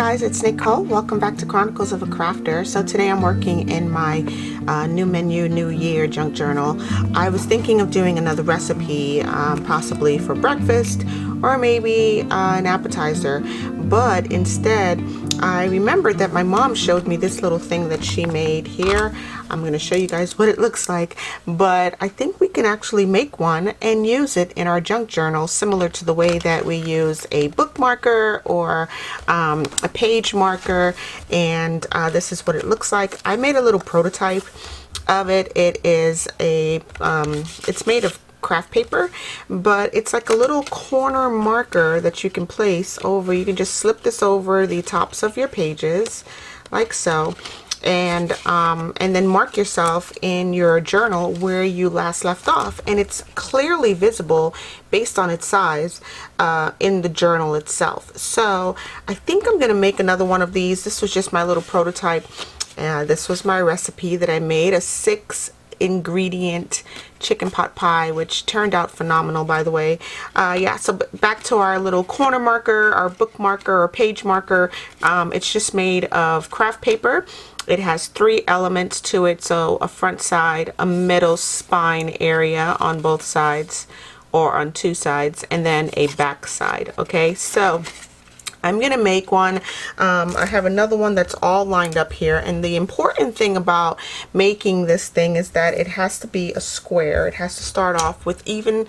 guys, it's Nicole. Welcome back to Chronicles of a Crafter. So today I'm working in my new menu, new year junk journal. I was thinking of doing another recipe, possibly for breakfast or maybe an appetizer, but instead I remembered that my mom showed me this little thing that she made here. I'm going to show you guys what it looks like, but I think we can actually make one and use it in our junk journal, similar to the way that we use a book marker or a page marker. And this is what it looks like. I made a little prototype of it. It is a it's made of craft paper, but it's like a little corner marker that you can place over. You can just slip this over the tops of your pages like so, and then mark yourself in your journal where you last left off, and it's clearly visible based on its size in the journal itself. So I think I'm gonna make another one of these. This was just my little prototype. This was my recipe that I made, a 6-ingredient chicken pot pie, which turned out phenomenal, by the way. Yeah, so back to our little corner marker, our book marker or page marker. It's just made of craft paper. It has 3 elements to it, so a front side, a middle spine area on both sides or on 2 sides, and then a back side. Okay, so I'm gonna make one. I have another one that's all lined up here, and the important thing about making this thing is that it has to be a square. It has to start off with even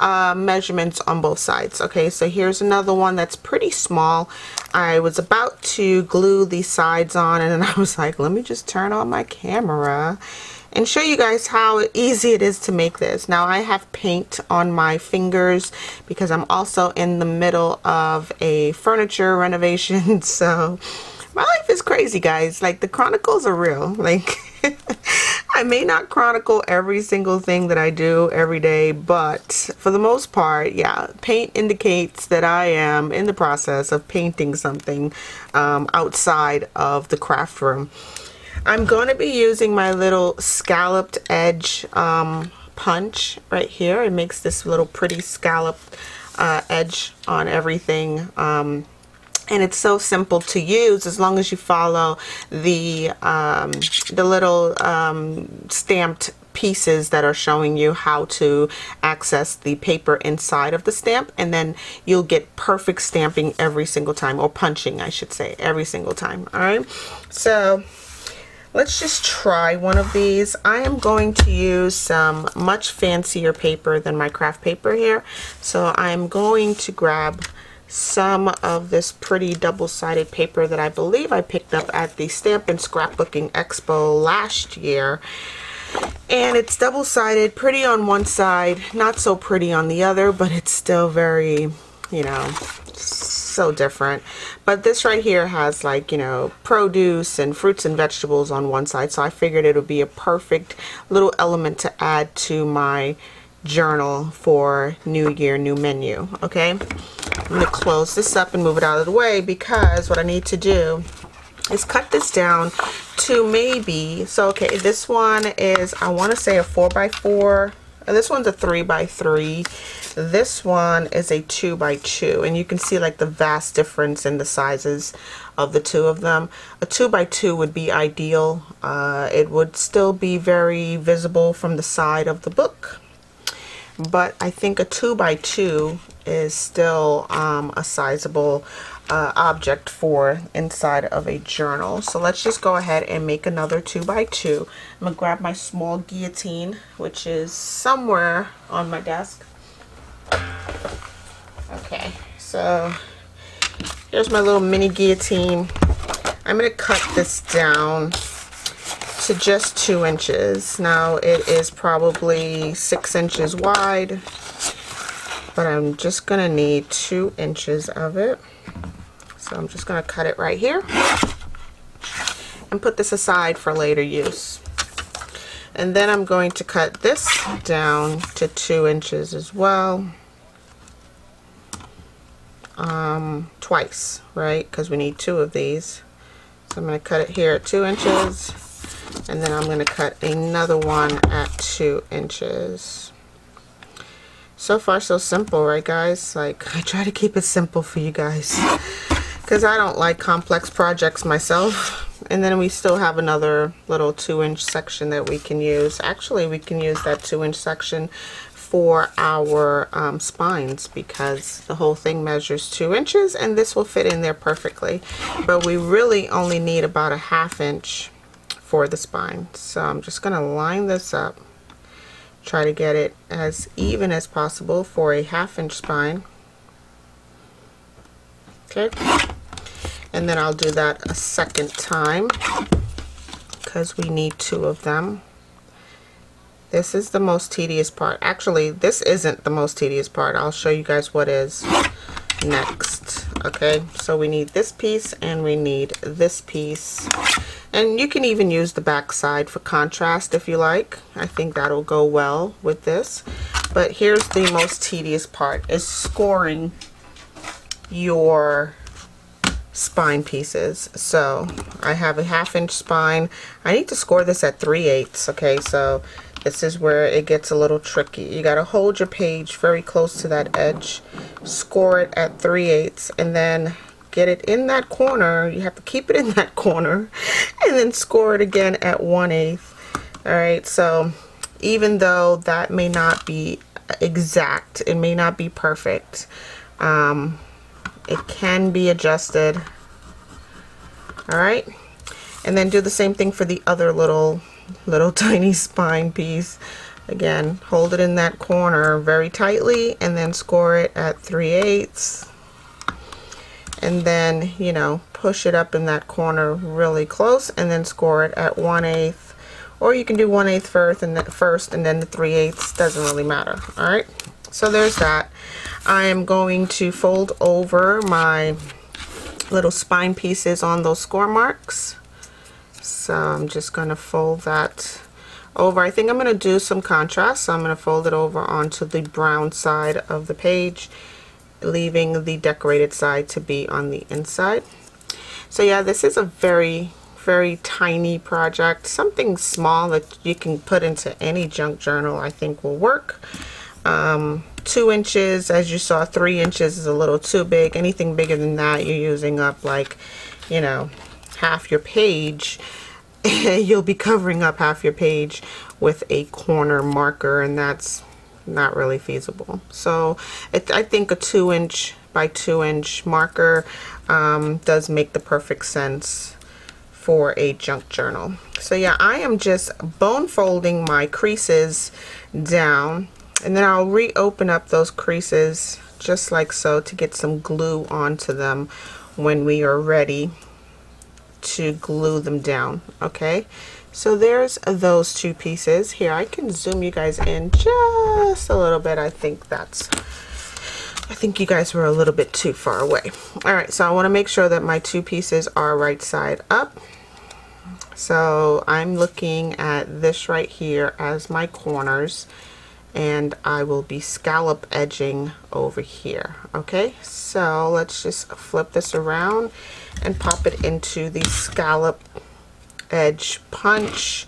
measurements on both sides. Okay, so here's another one that's pretty small. I was about to glue these sides on, and then I was like, let me just turn on my camera and show you guys how easy it is to make this. Now I have paint on my fingers because I'm also in the middle of a furniture renovation. So my life is crazy, guys. Like, the chronicles are real. Like, I may not chronicle every single thing that I do every day, but for the most part, yeah, paint indicates that I am in the process of painting something outside of the craft room. I'm going to be using my little scalloped edge punch right here. It makes this little pretty scalloped edge on everything. And it's so simple to use as long as you follow the little stamped pieces that are showing you how to access the paper inside of the stamp, and then you'll get perfect stamping every single time, or punching, I should say, every single time. All right, so let's just try one of these. I am going to use some much fancier paper than my craft paper here. So I'm going to grab some of this pretty double-sided paper that I believe I picked up at the Stampin' Scrapbooking Expo last year. And it's double-sided, pretty on one side, not so pretty on the other, but it's still very, you know, so different. But this right here has, like, you know, produce and fruits and vegetables on one side, so I figured it would be a perfect little element to add to my journal for new year, new menu. Okay, I'm gonna close this up and move it out of the way, because what I need to do is cut this down to maybe, so okay, this one is, I want to say, a 4x4. This one's a 3x3. This one is a 2x2, and you can see, like, the vast difference in the sizes of the two of them. A 2x2 would be ideal. It would still be very visible from the side of the book, but I think a 2x2 is still a sizable object for inside of a journal. So let's just go ahead and make another 2x2. I'm gonna grab my small guillotine, which is somewhere on my desk. Okay, so here's my little mini guillotine. I'm gonna cut this down to just 2 inches. Now it is probably 6 inches wide, but I'm just gonna need 2 inches of it. So I'm just going to cut it right here and put this aside for later use. And then I'm going to cut this down to 2 inches as well. Twice, right? Because we need 2 of these. So I'm going to cut it here at 2 inches, and then I'm going to cut another one at 2 inches. So far so simple, right, guys? Like, I try to keep it simple for you guys. because I don't like complex projects myself. And then we still have another little 2-inch section that we can use. Actually, we can use that 2-inch section for our spines, because the whole thing measures 2 inches and this will fit in there perfectly. But we really only need about a 1/2 inch for the spine. So I'm just going to line this up, try to get it as even as possible for a 1/2 inch spine. Okay, and then I'll do that a second time because we need 2 of them. This is the most tedious part. Actually, this isn't the most tedious part. I'll show you guys what is next. Okay, so we need this piece and we need this piece. And you can even use the back side for contrast if you like. I think that'll go well with this. But here's the most tedious part, is scoring your spine pieces. So I have a 1/2 inch spine. I need to score this at 3/8. Okay, so this is where it gets a little tricky. You got to hold your page very close to that edge, score it at 3/8, and then get it in that corner. You have to keep it in that corner and then score it again at 1/8. Alright, so even though that may not be exact, it may not be perfect, it can be adjusted. Alright, and then do the same thing for the other little tiny spine piece. Again, hold it in that corner very tightly and then score it at 3/8, and then, you know, push it up in that corner really close and then score it at 1/8, or you can do 1/8 first and then the 3/8, doesn't really matter. All right, so there's that. I am going to fold over my little spine pieces on those score marks. So I'm just going to fold that over. I think I'm going to do some contrast, so I'm going to fold it over onto the brown side of the page, leaving the decorated side to be on the inside. So yeah, this is a very, very tiny project. Something small that you can put into any junk journal I think will work. 2 inches, as you saw, 3 inches is a little too big. Anything bigger than that, you're using up, like, you know, half your page. You'll be covering up half your page with a corner marker, and that's not really feasible. So I think a 2-inch by 2-inch marker does make the perfect sense for a junk journal. So yeah, I am just bone folding my creases down, and then I'll reopen up those creases just like so to get some glue onto them when we are ready to glue them down. Okay, so there's those 2 pieces here. I can zoom you guys in just a little bit. I think you guys were a little bit too far away. All right, so I want to make sure that my 2 pieces are right side up. So I'm looking at this right here as my corners, and I will be scallop edging over here. Okay, so let's just flip this around and pop it into the scallop edge punch,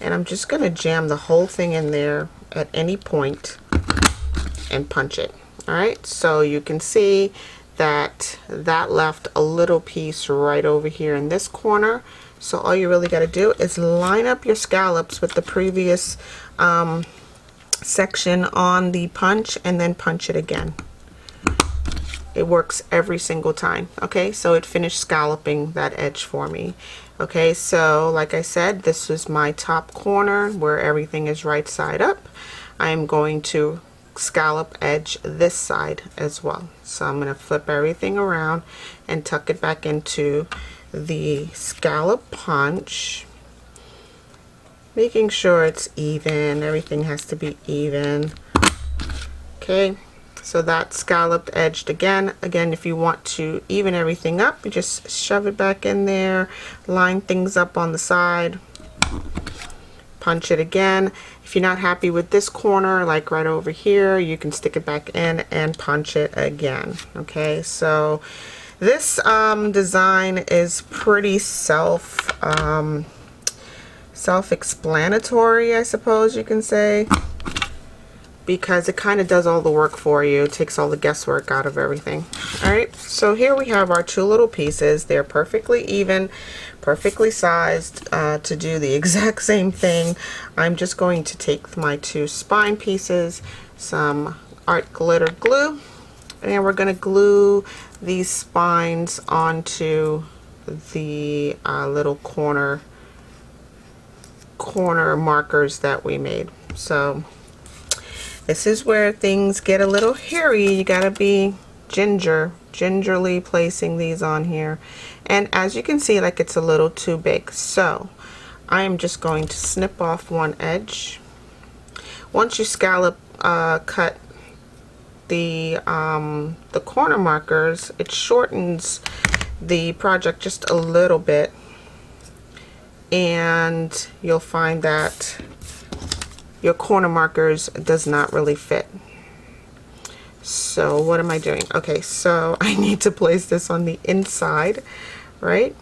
and I'm just going to jam the whole thing in there at any point and punch it. Alright, so you can see that left a little piece right over here in this corner. So all you really got to do is line up your scallops with the previous section on the punch and then punch it again. It works every single time. Okay, so it finished scalloping that edge for me. Okay, so like I said, this is my top corner where everything is right side up. I am going to scallop edge this side as well. So I'm going to flip everything around and tuck it back into the scallop punch, making sure it's even. Everything has to be even. Okay, so that's scalloped edged again. Again, if you want to even everything up, you just shove it back in there, line things up on the side, punch it again. If you're not happy with this corner, like right over here, you can stick it back in and punch it again. Okay, so this design is pretty self-explanatory, I suppose you can say. because it kind of does all the work for you. It takes all the guesswork out of everything. Alright, so here we have our two little pieces. They're perfectly even, perfectly sized to do the exact same thing. I'm just going to take my two spine pieces, some art glitter glue, and we're going to glue these spines onto the little corner markers that we made. So this is where things get a little hairy. You gotta be gingerly placing these on here, and as you can see, like, it's a little too big, so I am just going to snip off one edge. Once you scallop cut the corner markers, it shortens the project just a little bit, and you'll find that your corner markers does not really fit. So what am I doing? Okay, so I need to place this on the inside, right?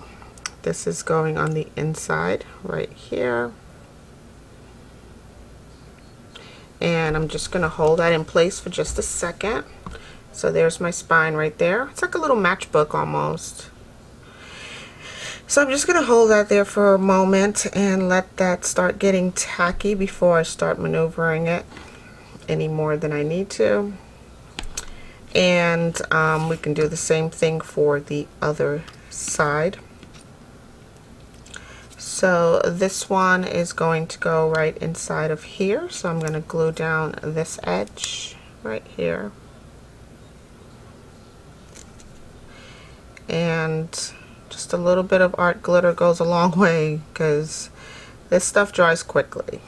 This is going on the inside right here, and I'm just gonna hold that in place for just a second. So there's my spine right there. It's like a little matchbook almost. So I'm just going to hold that there for a moment and let that start getting tacky before I start maneuvering it any more than I need to. And we can do the same thing for the other side. So this one is going to go right inside of here. So I'm going to glue down this edge right here. And just a little bit of art glitter goes a long way, because this stuff dries quickly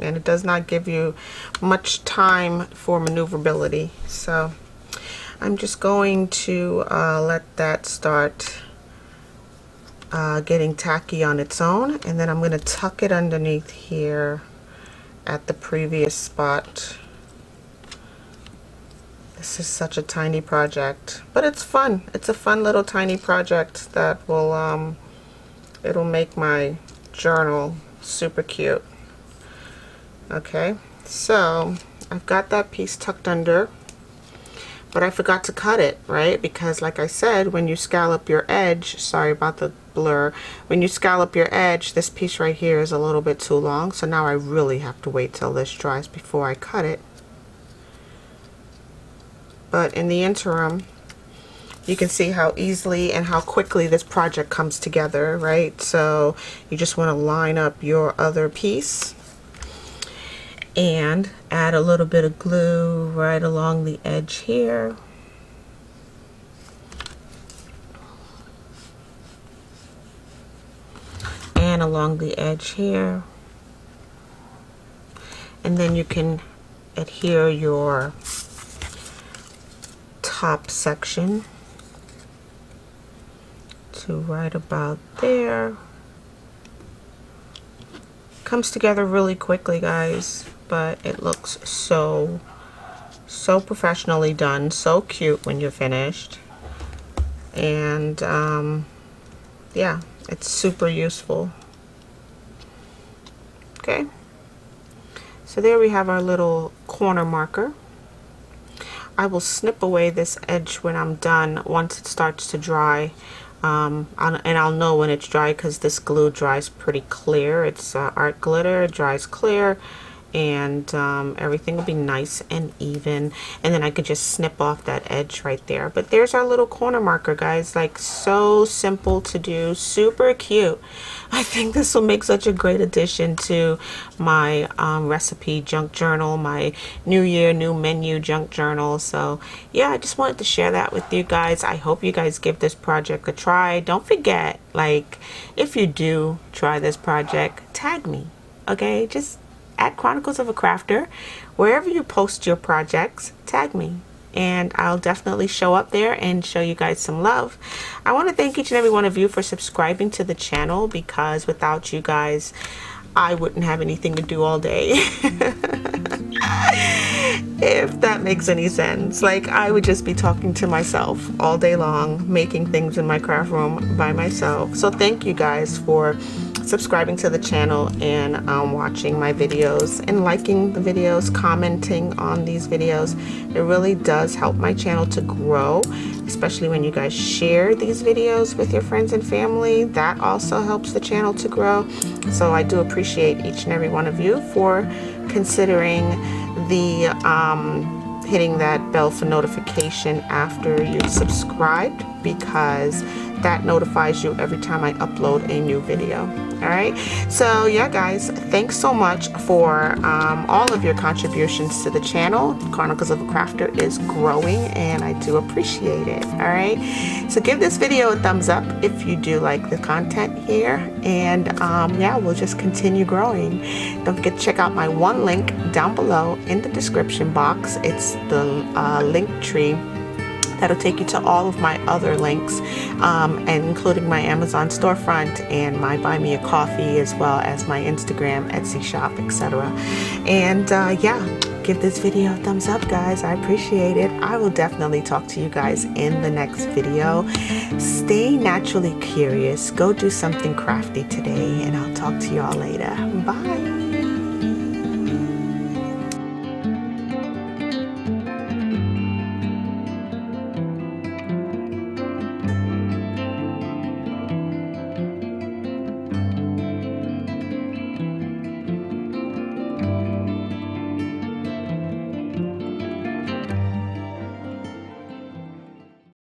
and it does not give you much time for maneuverability. So I'm just going to let that start getting tacky on its own, and then I'm going to tuck it underneath here at the previous spot. This is such a tiny project, but it's fun. It's a fun little tiny project that will, it'll make my journal super cute. Okay, so I've got that piece tucked under, but I forgot to cut it, right? Because like I said, when you scallop your edge, sorry about the blur, when you scallop your edge, this piece right here is a little bit too long. So now I really have to wait till this dries before I cut it. But in the interim, you can see how easily and how quickly this project comes together, right? So you just want to line up your other piece and add a little bit of glue right along the edge here. And along the edge here. And then you can adhere your top section to right about there. Comes together really quickly, guys, but it looks so professionally done, so cute when you're finished. And yeah, it's super useful. Okay, so there we have our little corner marker. I will snip away this edge when I'm done, once it starts to dry, and I'll know when it's dry because this glue dries pretty clear. It's art glitter, it dries clear, and everything will be nice and even, and then I could just snip off that edge right there. But there's our little corner marker, guys. Like, so simple to do, super cute. I think this will make such a great addition to my recipe junk journal, my new year new menu junk journal. So yeah, I just wanted to share that with you guys. I hope you guys give this project a try. Don't forget, like, if you do try this project, tag me, okay? Just at Chronicles of a Crafter, wherever you post your projects, tag me, and I'll definitely show up there and show you guys some love. I want to thank each and every one of you for subscribing to the channel, because without you guys, I wouldn't have anything to do all day. If that makes any sense. Like, I would just be talking to myself all day long, making things in my craft room by myself. So thank you guys for subscribing to the channel and watching my videos and liking the videos, commenting on these videos. It really does help my channel to grow, especially when you guys share these videos with your friends and family. That also helps the channel to grow. So I do appreciate each and every one of you for considering the hitting that bell for notification after you've subscribed, because that notifies you every time I upload a new video. Alright, so yeah guys, thanks so much for all of your contributions to the channel. Chronicles of a Crafter is growing and I do appreciate it. Alright, so give this video a thumbs up if you do like the content here, and yeah, we'll just continue growing. Don't forget to check out my one link down below in the description box. It's the Linktree. That'll take you to all of my other links, and including my Amazon storefront and my Buy Me a Coffee, as well as my Instagram, Etsy shop, etc. And yeah, give this video a thumbs up, guys. I appreciate it. I will definitely talk to you guys in the next video. Stay naturally curious. Go do something crafty today, and I'll talk to y'all later. Bye.